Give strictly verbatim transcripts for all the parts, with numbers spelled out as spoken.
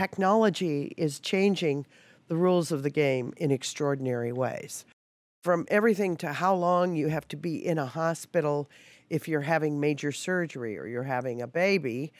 technology is changing the rules of the game in extraordinary ways. From everything to how long you have to be in a hospital if you're having major surgery or you're having a baby,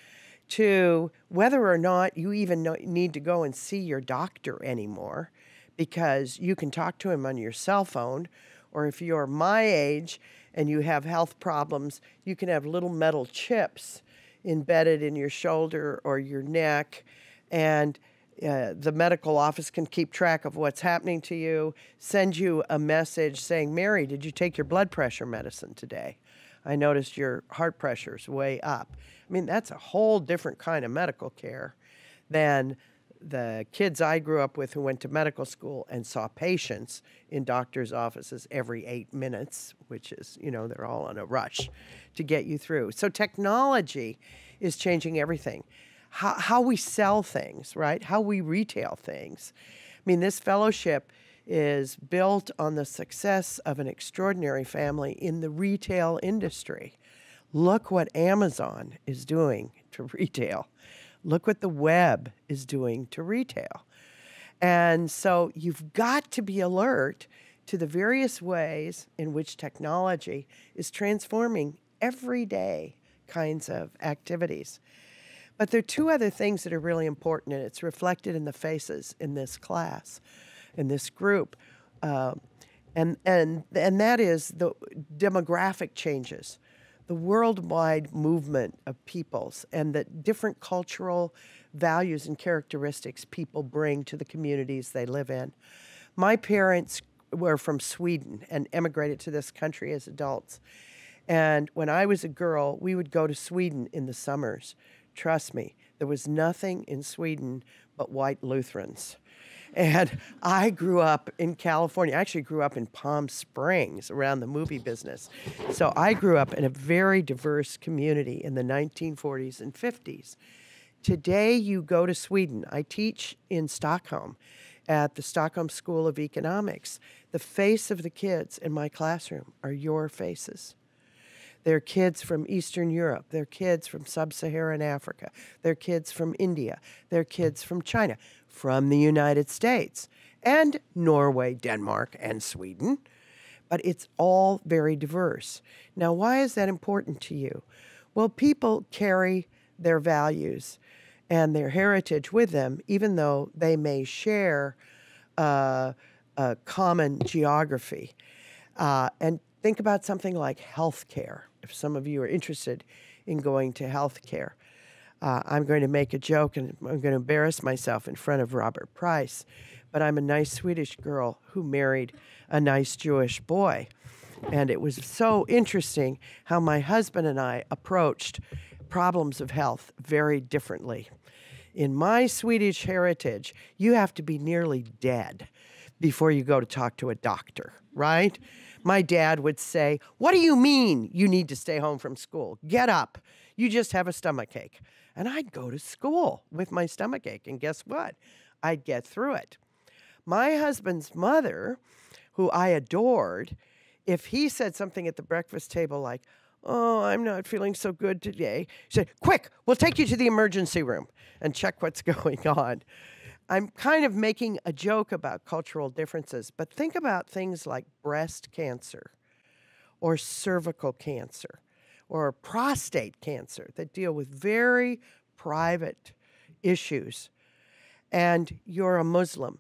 to whether or not you even know, need to go and see your doctor anymore, because you can talk to him on your cell phone, or if you're my age and you have health problems, you can have little metal chips embedded in your shoulder or your neck, and uh, the medical office can keep track of what's happening to you, send you a message saying, Mary, did you take your blood pressure medicine today? I noticed your heart pressure's way up. I mean, that's a whole different kind of medical care than the kids I grew up with who went to medical school and saw patients in doctors' offices every eight minutes, which is, you know, they're all on a rush to get you through. So technology is changing everything. How, how we sell things, right? How we retail things. I mean, this fellowship is built on the success of an extraordinary family in the retail industry. Look what Amazon is doing to retail. Look what the web is doing to retail. And so you've got to be alert to the various ways in which technology is transforming everyday kinds of activities. But there are two other things that are really important, and it's reflected in the faces in this class, in this group. Uh, and, and, and that is the demographic changes, the worldwide movement of peoples, and the different cultural values and characteristics people bring to the communities they live in. My parents were from Sweden and emigrated to this country as adults. And when I was a girl, we would go to Sweden in the summers. Trust me, there was nothing in Sweden but white Lutherans. And I grew up in California. I actually grew up in Palm Springs around the movie business. So I grew up in a very diverse community in the nineteen forties and fifties. Today you go to Sweden. I teach in Stockholm at the Stockholm School of Economics. The face of the kids in my classroom are your faces. They're kids from Eastern Europe. They're kids from Sub-Saharan Africa. They're kids from India. They're kids from China, from the United States, and Norway, Denmark, and Sweden. But it's all very diverse. Now, why is that important to you? Well, people carry their values and their heritage with them, even though they may share uh, a common geography. Uh, and think about something like healthcare. If some of you are interested in going to healthcare, uh, I'm going to make a joke and I'm going to embarrass myself in front of Robert Price, but I'm a nice Swedish girl who married a nice Jewish boy. And it was so interesting how my husband and I approached problems of health very differently. In my Swedish heritage, you have to be nearly dead before you go to talk to a doctor, right? My dad would say, what do you mean you need to stay home from school? Get up. You just have a stomachache. And I'd go to school with my stomachache, and guess what? I'd get through it. My husband's mother, who I adored, if he said something at the breakfast table like, oh, I'm not feeling so good today, she said, quick, we'll take you to the emergency room and check what's going on. I'm kind of making a joke about cultural differences, but think about things like breast cancer or cervical cancer or prostate cancer that deal with very private issues. And you're a Muslim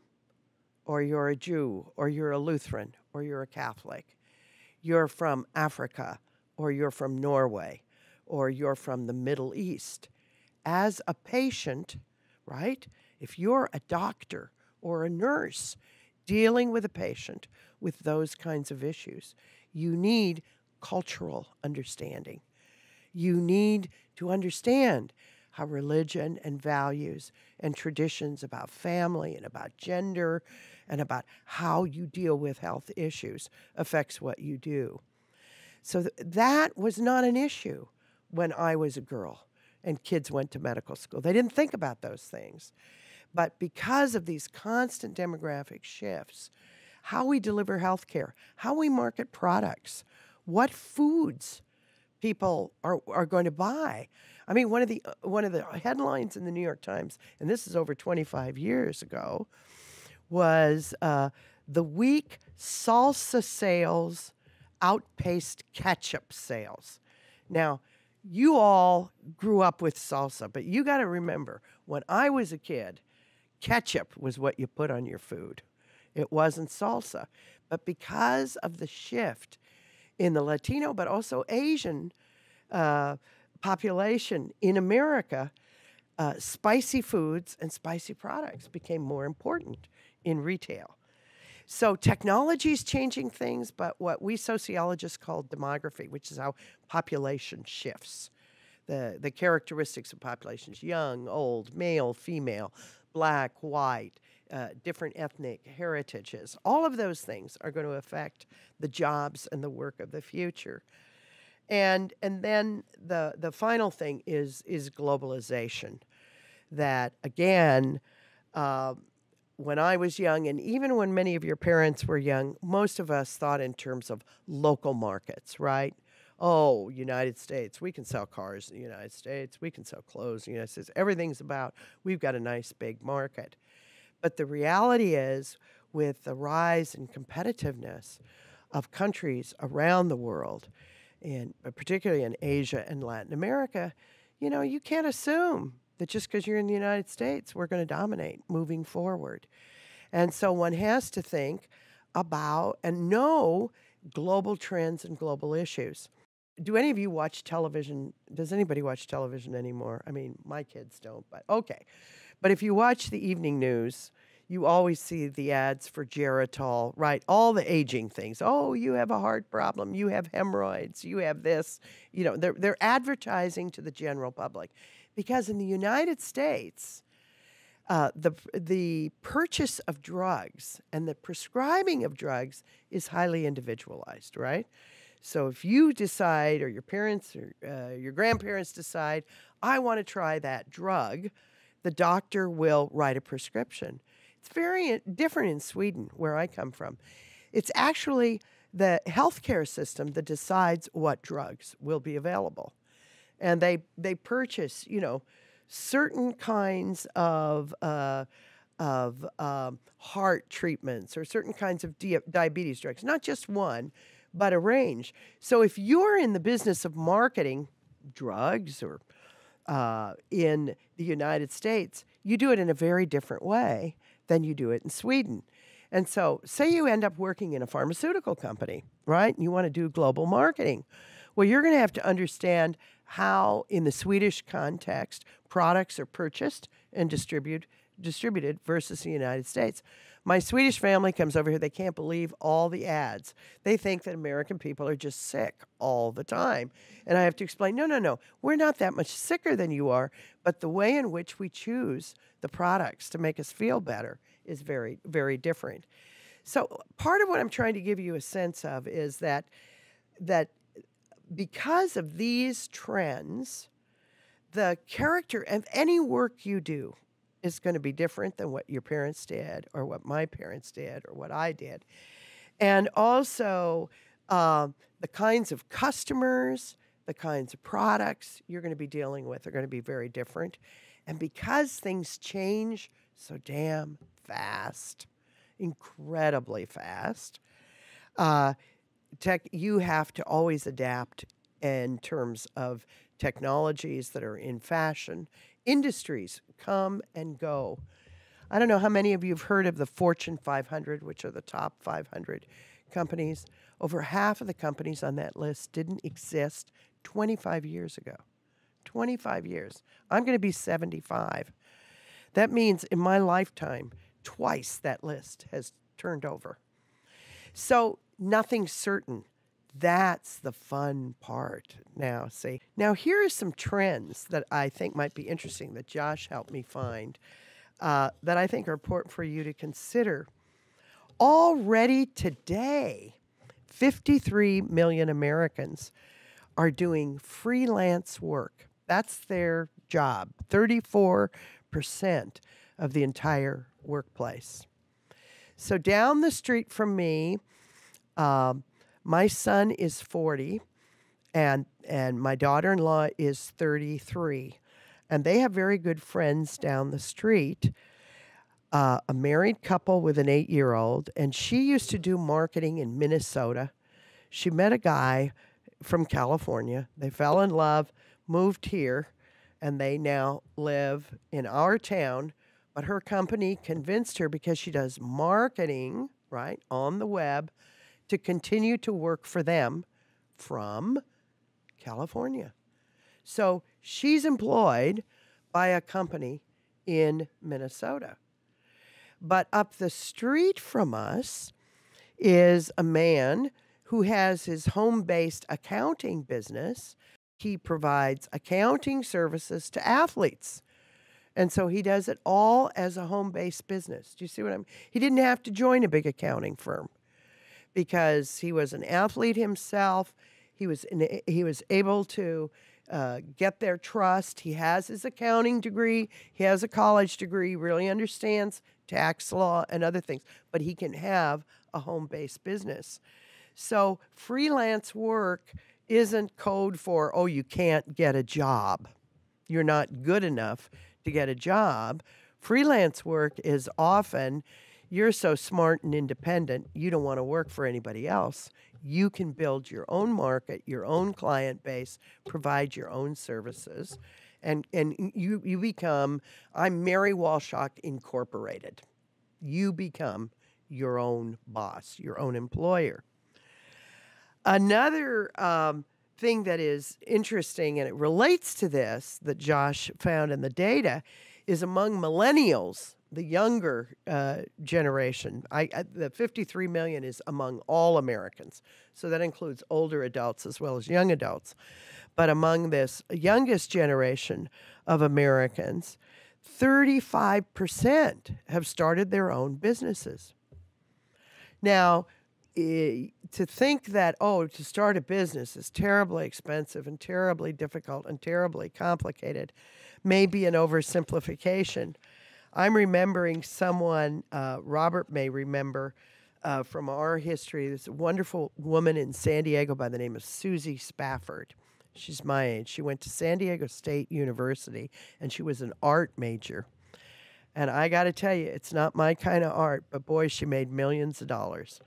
or you're a Jew or you're a Lutheran or you're a Catholic. You're from Africa or you're from Norway or you're from the Middle East. As a patient, right? If you're a doctor or a nurse dealing with a patient with those kinds of issues, you need cultural understanding. You need to understand how religion and values and traditions about family and about gender and about how you deal with health issues affects what you do. So th- that was not an issue when I was a girl and kids went to medical school. They didn't think about those things. But because of these constant demographic shifts, how we deliver healthcare, how we market products, what foods people are are going to buy. I mean, one of the one of the headlines in the New York Times, and this is over twenty-five years ago, was uh, the week salsa sales outpaced ketchup sales. Now, you all grew up with salsa, but you got to remember, when I was a kid, ketchup was what you put on your food. It wasn't salsa. But because of the shift in the Latino, but also Asian uh, population in America, uh, spicy foods and spicy products became more important in retail. So technology is changing things, but what we sociologists call demography, which is how population shifts, the, the characteristics of populations, young, old, male, female, black, white, Uh, different ethnic heritages. All of those things are going to affect the jobs and the work of the future. And and then the the final thing is is globalization. That again, uh, when I was young, and even when many of your parents were young, most of us thought in terms of local markets, right? Oh, United States, we can sell cars in the United States, we can sell clothes in the United States. Everything's about, we've got a nice big market. But the reality is, with the rise in competitiveness of countries around the world, and particularly in Asia and Latin America, you know, you can't assume that just because you're in the United States, we're going to dominate moving forward. And so one has to think about and know global trends and global issues. Do any of you watch television? Does anybody watch television anymore? I mean, my kids don't, but okay. But if you watch the evening news, you always see the ads for Geritol, right? All the aging things. Oh, you have a heart problem. You have hemorrhoids. You have this. You know, they're, they're advertising to the general public. Because in the United States, uh, the, the purchase of drugs and the prescribing of drugs is highly individualized, right? So if you decide, or your parents or uh, your grandparents decide, I want to try that drug, the doctor will write a prescription. It's very different in Sweden, where I come from. It's actually the healthcare system that decides what drugs will be available. And they, they purchase, you know, certain kinds of, uh, of um, heart treatments or certain kinds of di diabetes drugs, not just one, but a range. So if you're in the business of marketing drugs or Uh, in the United States, you do it in a very different way than you do it in Sweden. And so say you end up working in a pharmaceutical company, right? And you want to do global marketing. Well, you're going to have to understand how, in the Swedish context, products are purchased and distribute, distributed versus the United States. My Swedish family comes over here. They can't believe all the ads. They think that American people are just sick all the time. And I have to explain, no, no, no, we're not that much sicker than you are, but the way in which we choose the products to make us feel better is very, very different. So part of what I'm trying to give you a sense of is that, that because of these trends, the character of any work you do is going to be different than what your parents did or what my parents did or what I did. And also, Uh, the kinds of customers, the kinds of products you're going to be dealing with are going to be very different. And because things change so damn fast, incredibly fast, uh, tech, you have to always adapt in terms of technologies that are in fashion. Industries come and go. I don't know how many of you have heard of the Fortune five hundred, which are the top five hundred companies. Over half of the companies on that list didn't exist twenty-five years ago. twenty-five years. I'm going to be seventy-five. That means in my lifetime, twice that list has turned over. So nothing's certain. That's the fun part now, see. Now, here are some trends that I think might be interesting that Josh helped me find uh, that I think are important for you to consider. Already today, fifty-three million Americans are doing freelance work. That's their job, thirty-four percent of the entire workplace. So down the street from me, um, my son is forty, and and my daughter-in-law is thirty-three, and they have very good friends down the street, uh, a married couple with an eight-year-old, and she used to do marketing in Minnesota. She met a guy from California. They fell in love, moved here, and they now live in our town. But her company convinced her, because she does marketing, right, on the web, to continue to work for them from California. So she's employed by a company in Minnesota. But up the street from us is a man who has his home-based accounting business. He provides accounting services to athletes. And so he does it all as a home-based business. Do you see what I mean? He didn't have to join a big accounting firm because he was an athlete himself. He was in, he was able to uh, get their trust. He has his accounting degree. He has a college degree. He really understands tax law and other things. But he can have a home-based business. So freelance work isn't code for, oh, you can't get a job. You're not good enough to get a job. Freelance work is often, you're so smart and independent, you don't want to work for anybody else. You can build your own market, your own client base, provide your own services, and, and you, you become, I'm Mary Walshok Incorporated. You become your own boss, your own employer. Another um, thing that is interesting, and it relates to this, that Josh found in the data, is among millennials, the younger uh, generation. I, I, the fifty-three million is among all Americans, so that includes older adults as well as young adults. But among this youngest generation of Americans, thirty-five percent have started their own businesses. Now, to think that, oh, to start a business is terribly expensive and terribly difficult and terribly complicated may be an oversimplification. I'm remembering someone, uh, Robert may remember uh, from our history, this wonderful woman in San Diego by the name of Susie Spafford. She's my age. She went to San Diego State University, and she was an art major. And I got to tell you, it's not my kind of art, but boy, she made millions of dollars.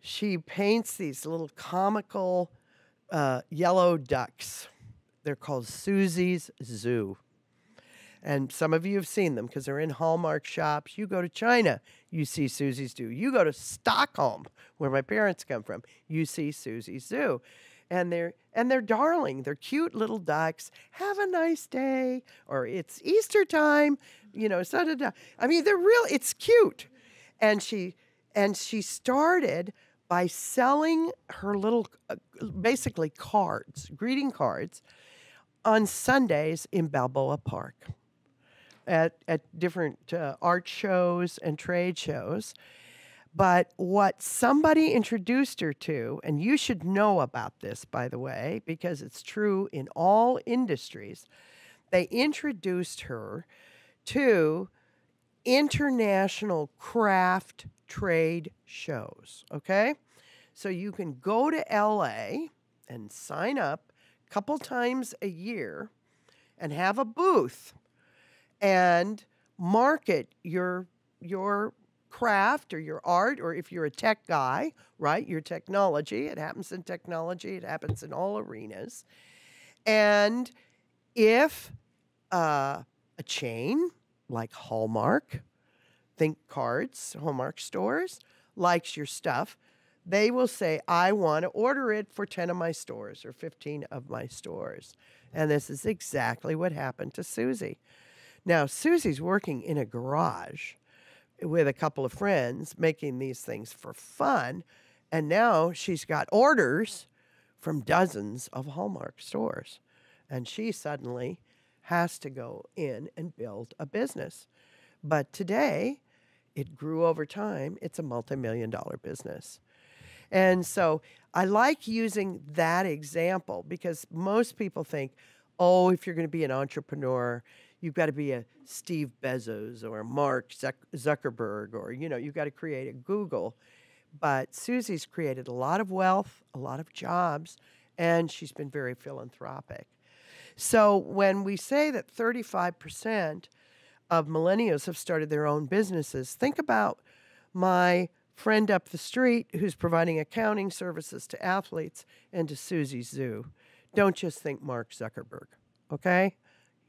She paints these little comical uh, yellow ducks. They're called Susie's Zoo. And some of you have seen them because they're in Hallmark shops. You go to China, you see Susie's Zoo. You go to Stockholm, where my parents come from, you see Susie's Zoo. And they're, and they're darling. They're cute little ducks. Have a nice day. Or it's Easter time. You know, da, da, da. I mean, they're real. It's cute. And she, and she started by selling her little, uh, basically cards, greeting cards, on Sundays in Balboa Park at, at different uh, art shows and trade shows. But what somebody introduced her to, and you should know about this, by the way, because it's true in all industries, they introduced her to international craft trade shows, okay? So you can go to L A and sign up a couple times a year and have a booth and market your, your craft or your art, or if you're a tech guy, right, your technology. It happens in technology. It happens in all arenas. And if uh, a chain like Hallmark, think cards, Hallmark stores, likes your stuff, they will say, I want to order it for ten of my stores or fifteen of my stores. And this is exactly what happened to Susie. Now, Susie's working in a garage with a couple of friends making these things for fun. And now she's got orders from dozens of Hallmark stores. And she suddenly has to go in and build a business. But today, it grew over time. It's a multi-million dollar business. And so I like using that example because most people think, oh, if you're going to be an entrepreneur, you've got to be a Steve Bezos or Mark Zuckerberg, or, you know, you've got to create a Google. But Susie's created a lot of wealth, a lot of jobs, and she's been very philanthropic. So when we say that thirty-five percent of millennials have started their own businesses, think about my friend up the street who's providing accounting services to athletes and to Susie's Zoo. Don't just think Mark Zuckerberg, okay?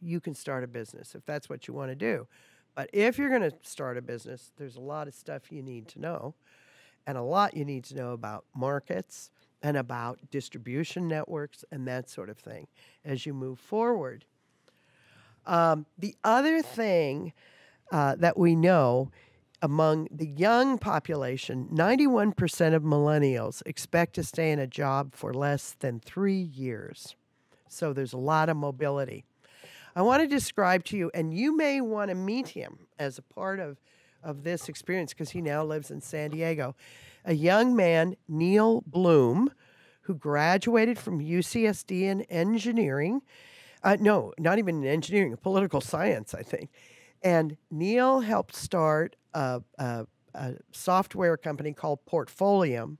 You can start a business if that's what you want to do. But if you're going to start a business, there's a lot of stuff you need to know, and a lot you need to know about markets and about distribution networks and that sort of thing as you move forward. Um, the other thing uh, that we know among the young population, ninety-one percent of millennials expect to stay in a job for less than three years. So there's a lot of mobility. I want to describe to you, and you may want to meet him as a part of, of this experience because he now lives in San Diego, a young man, Neil Bloom, who graduated from U C S D in engineering. Uh, no, not even in engineering, political science, I think. And Neil helped start a, a, a software company called Portfolium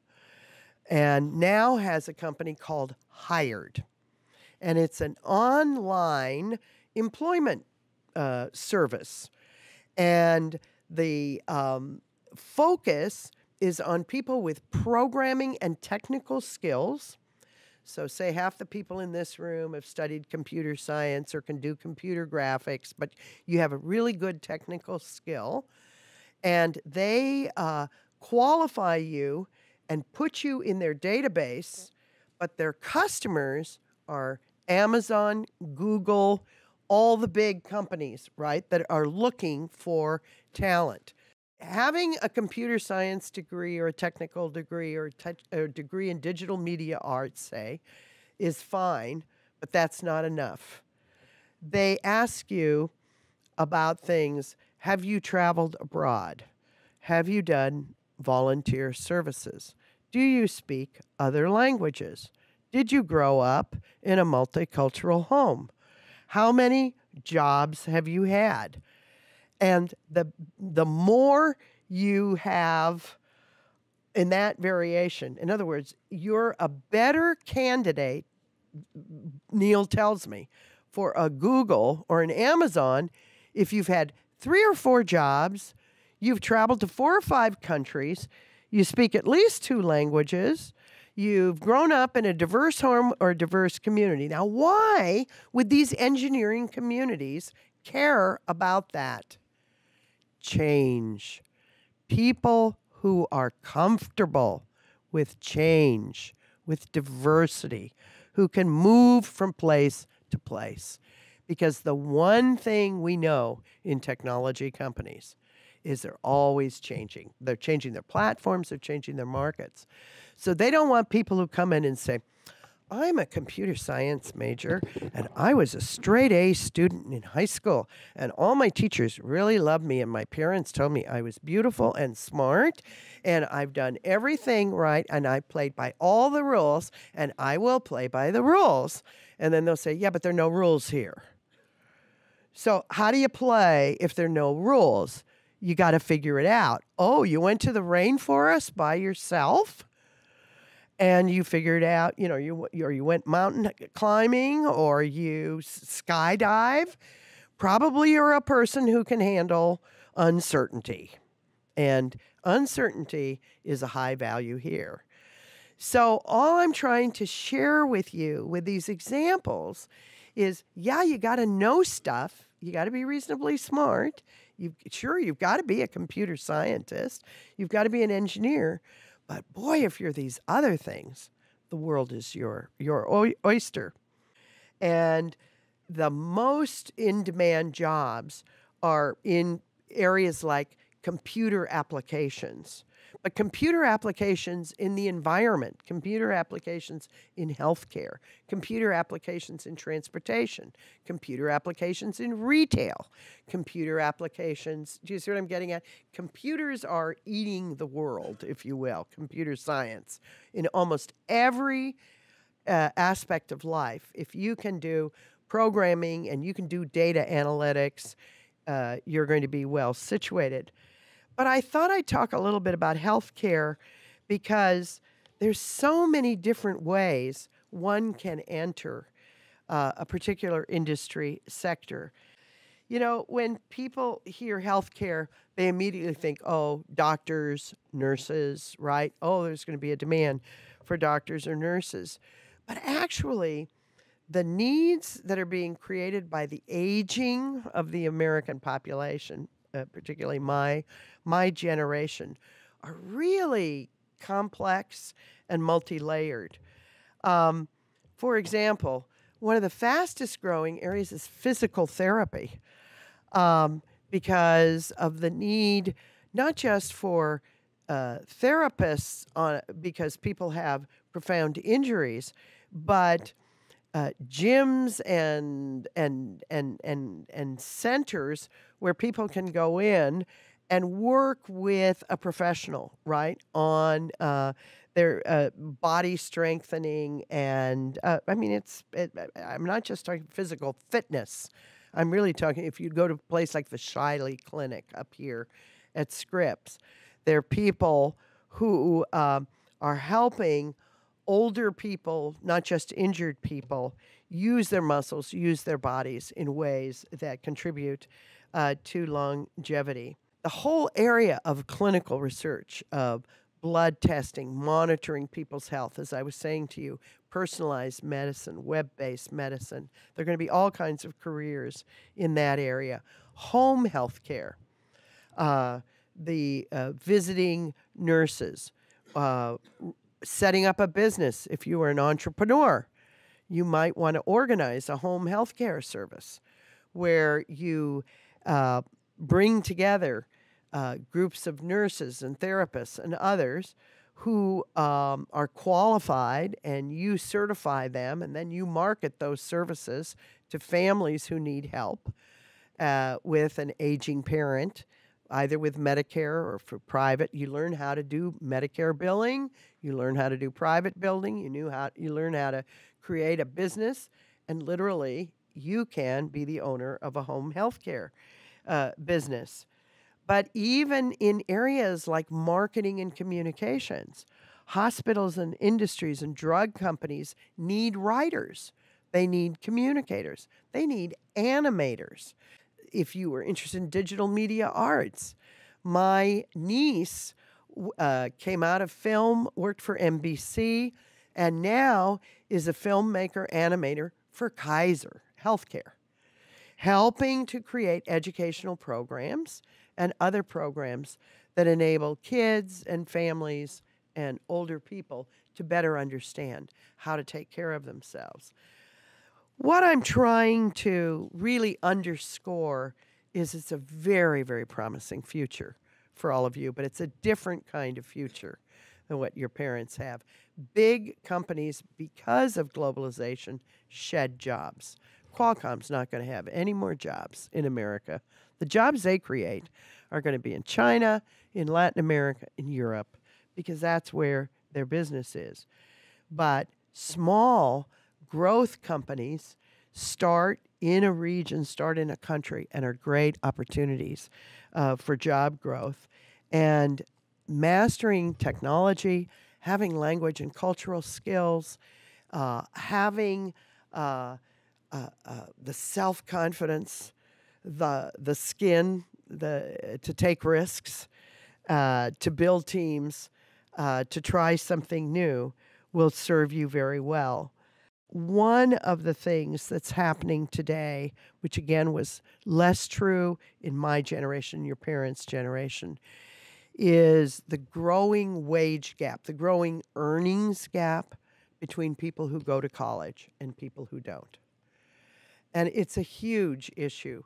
and now has a company called Hired. And it's an online employment uh, service. And the um, focus is on people with programming and technical skills. So say half the people in this room have studied computer science or can do computer graphics, but you have a really good technical skill. And they uh, qualify you and put you in their database, but their customers are Amazon, Google, all the big companies, right, that are looking for talent. Having a computer science degree or a technical degree or a degree in digital media arts, say, is fine, but that's not enough. They ask you about things. Have you traveled abroad? Have you done volunteer services? Do you speak other languages? Did you grow up in a multicultural home? How many jobs have you had? And the, the more you have in that variation, in other words, you're a better candidate, Neil tells me, for a Google or an Amazon if you've had three or four jobs, you've traveled to four or five countries, you speak at least two languages, you've grown up in a diverse home or a diverse community. Now, why would these engineering communities care about that? Change. People who are comfortable with change, with diversity, who can move from place to place. Because the one thing we know in technology companies is they're always changing. They're changing their platforms, they're changing their markets. So they don't want people who come in and say, I'm a computer science major, and I was a straight A student in high school, and all my teachers really loved me, and my parents told me I was beautiful and smart, and I've done everything right, and I played by all the rules, and I will play by the rules. And then they'll say, yeah, but there are no rules here. So how do you play if there are no rules? You got to figure it out. Oh, you went to the rainforest by yourself? And you figured out, you know, you, or you went mountain climbing or you skydive. Probably you're a person who can handle uncertainty. And uncertainty is a high value here. So all I'm trying to share with you with these examples is, yeah, you got to know stuff. You got to be reasonably smart. You, sure, you've got to be a computer scientist. You've got to be an engineer. But boy, if you're these other things, the world is your, your oyster. And the most in-demand jobs are in areas like computer applications. But computer applications in the environment, computer applications in healthcare, computer applications in transportation, computer applications in retail, computer applications. Do you see what I'm getting at? Computers are eating the world, if you will, computer science, in almost every uh, aspect of life. If you can do programming and you can do data analytics, uh, you're going to be well situated. But I thought I'd talk a little bit about healthcare because there's so many different ways one can enter uh, a particular industry sector. You know, when people hear healthcare, they immediately think, oh, doctors, nurses, right? Oh, there's going to be a demand for doctors or nurses. But actually, the needs that are being created by the aging of the American population, uh, particularly my, my generation, are really complex and multi-layered. Um, for example, one of the fastest growing areas is physical therapy um, because of the need not just for uh, therapists on, because people have profound injuries, but uh, gyms and, and, and, and, and centers where people can go in and work with a professional, right, on uh, their uh, body strengthening and, uh, I mean, it's, it, I'm not just talking physical fitness. I'm really talking, if you go to a place like the Shiley Clinic up here at Scripps, there are people who um, are helping older people, not just injured people, use their muscles, use their bodies in ways that contribute uh, to longevity. The whole area of clinical research, of blood testing, monitoring people's health, as I was saying to you, personalized medicine, web-based medicine. There are going to be all kinds of careers in that area. Home health care, uh, the uh, visiting nurses, uh, setting up a business. If you are an entrepreneur, you might want to organize a home health care service where you uh, bring together uh, groups of nurses and therapists and others who um, are qualified, and you certify them, and then you market those services to families who need help uh, with an aging parent, either with Medicare or for private. You learn how to do Medicare billing, you learn how to do private billing, you, knew how, you learn how to create a business, and literally you can be the owner of a home health care Uh, business. But even in areas like marketing and communications, hospitals and industries and drug companies need writers. They need communicators. They need animators. If you were interested in digital media arts, my niece uh, came out of film, worked for N B C, and now is a filmmaker animator for Kaiser Healthcare, helping to create educational programs and other programs that enable kids and families and older people to better understand how to take care of themselves. What I'm trying to really underscore is it's a very, very promising future for all of you, but it's a different kind of future than what your parents have. Big companies, because of globalization, shed jobs. Qualcomm's not going to have any more jobs in America. The jobs they create are going to be in China, in Latin America, in Europe, because that's where their business is. But small growth companies start in a region, start in a country, and are great opportunities uh, for job growth. And mastering technology, having language and cultural skills, uh, having uh, Uh, uh, the self-confidence, the the skin, the uh, to take risks, uh, to build teams, uh, to try something new will serve you very well. One of the things that's happening today, which again was less true in my generation, your parents' generation, is the growing wage gap, the growing earnings gap between people who go to college and people who don't. And it's a huge issue.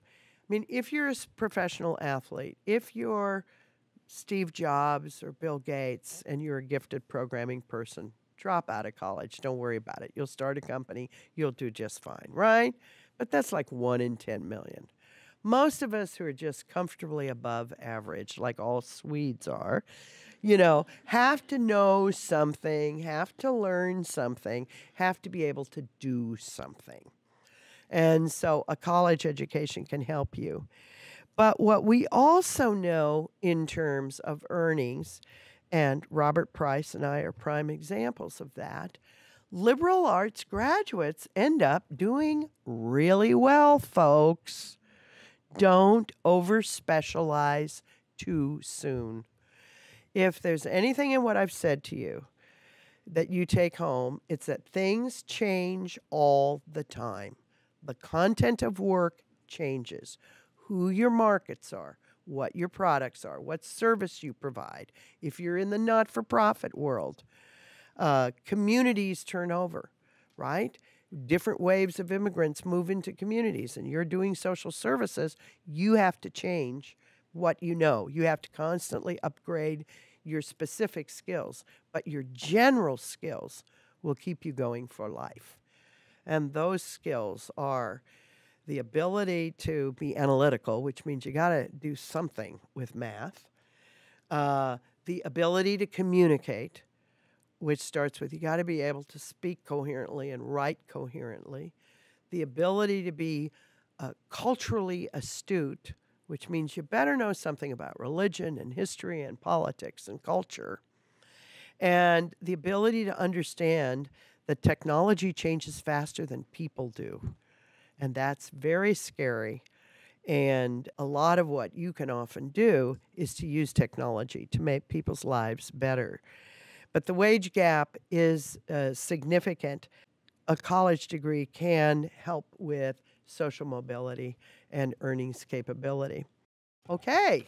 I mean, if you're a professional athlete, if you're Steve Jobs or Bill Gates and you're a gifted programming person, drop out of college. Don't worry about it. You'll start a company. You'll do just fine, right? But that's like one in ten million. Most of us who are just comfortably above average, like all Swedes are, you know, have to know something, have to learn something, have to be able to do something. And so a college education can help you. But what we also know in terms of earnings, and Robert Price and I are prime examples of that, liberal arts graduates end up doing really well, folks. Don't over-specialize too soon. If there's anything in what I've said to you that you take home, it's that things change all the time. The content of work changes. Who your markets are, what your products are, what service you provide. If you're in the not-for-profit world, uh, communities turn over, right? Different waves of immigrants move into communities, and you're doing social services, you have to change what you know. You have to constantly upgrade your specific skills, but your general skills will keep you going for life. And those skills are the ability to be analytical, which means you got to do something with math. Uh, the ability to communicate, which starts with you got to be able to speak coherently and write coherently. The ability to be uh, culturally astute, which means you better know something about religion and history and politics and culture. And the ability to understand that technology changes faster than people do. And that's very scary. And a lot of what you can often do is to use technology to make people's lives better. But the wage gap is uh, significant. A college degree can help with social mobility and earnings capability. Okay.